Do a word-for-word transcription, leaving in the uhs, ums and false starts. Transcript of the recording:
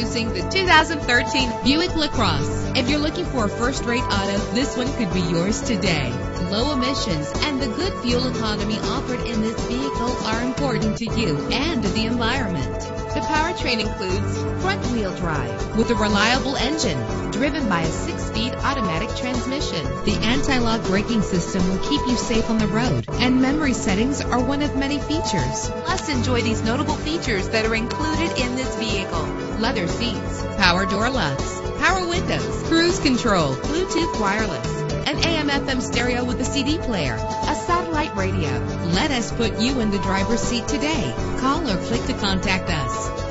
Introducing the two thousand thirteen Buick LaCrosse. If you're looking for a first-rate auto, this one could be yours today. Low emissions and the good fuel economy offered in this vehicle are important to you and the environment. The powertrain includes front-wheel drive with a reliable engine driven by a six-speed automatic transmission. The anti-lock braking system will keep you safe on the road, and memory settings are one of many features. Plus, enjoy these notable features that are included in this vehicle: leather seats, power door locks, power windows, cruise control, Bluetooth wireless, an A M F M stereo with a C D player, a satellite radio. Let us put you in the driver's seat today. Call or click to contact us.